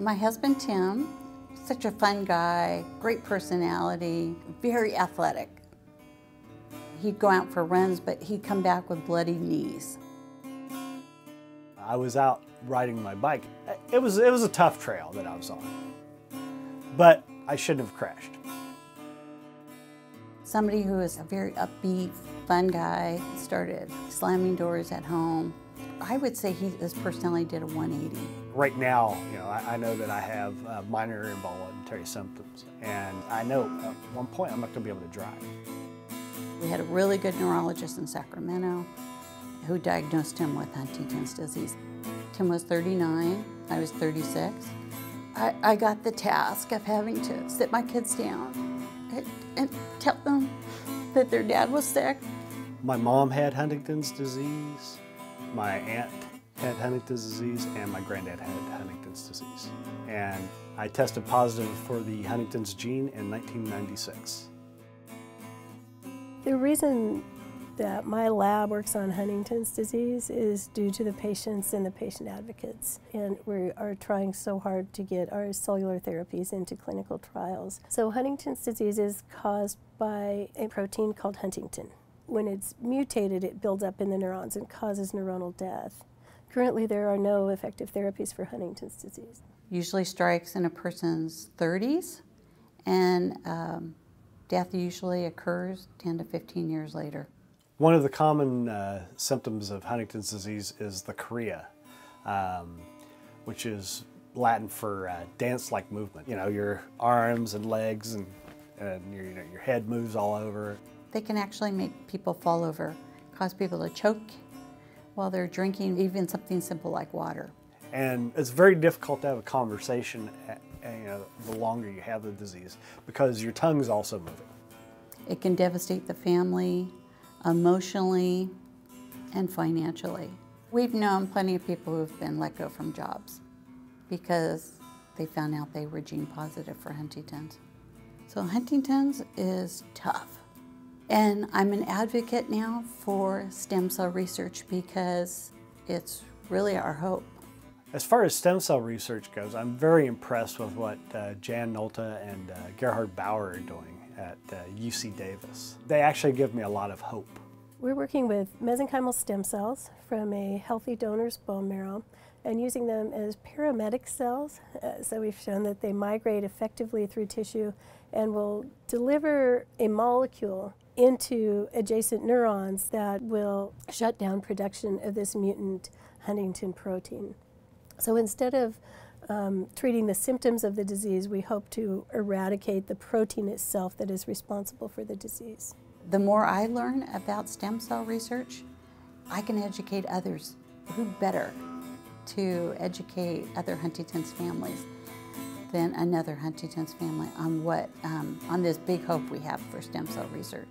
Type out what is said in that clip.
My husband, Tim, such a fun guy, great personality, very athletic. He'd go out for runs, but he'd come back with bloody knees. I was out riding my bike. It was a tough trail that I was on, but I shouldn't have crashed. Somebody who is a very upbeat, fun guy started slamming doors at home. I would say his personality did a 180. Right now, you know, I know that I have minor involuntary symptoms, and I know at one point I'm not going to be able to drive. We had a really good neurologist in Sacramento who diagnosed him with Huntington's disease. Tim was 39, I was 36. I got the task of having to sit my kids down and tell them that their dad was sick. My mom had Huntington's disease, my aunt had Huntington's disease, and my granddad had Huntington's disease. And I tested positive for the Huntington's gene in 1996. The reason that my lab works on Huntington's disease is due to the patients and the patient advocates. And we are trying so hard to get our cellular therapies into clinical trials. So Huntington's disease is caused by a protein called huntingtin. When it's mutated, it builds up in the neurons and causes neuronal death. Currently, there are no effective therapies for Huntington's disease. Usually strikes in a person's 30s, and death usually occurs 10 to 15 years later. One of the common symptoms of Huntington's disease is the chorea, which is Latin for dance-like movement. You know, your arms and legs and your, you know, your head moves all over. They can actually make people fall over, cause people to choke while they're drinking, even something simple like water. And it's very difficult to have a conversation you know, the longer you have the disease, because your tongue's also moving. It can devastate the family, emotionally and financially. We've known plenty of people who've been let go from jobs because they found out they were gene positive for Huntington's. So Huntington's is tough. And I'm an advocate now for stem cell research because it's really our hope. As far as stem cell research goes, I'm very impressed with what Jan Nolta and Gerhard Bauer are doing at UC Davis. They actually give me a lot of hope. We're working with mesenchymal stem cells from a healthy donor's bone marrow and using them as paramedic cells. So we've shown that they migrate effectively through tissue and will deliver a molecule into adjacent neurons that will shut down production of this mutant huntingtin protein. So instead of treating the symptoms of the disease, we hope to eradicate the protein itself that is responsible for the disease. The more I learn about stem cell research, I can educate others. Who better to educate other Huntington's families than another Huntington's family on this big hope we have for stem cell research?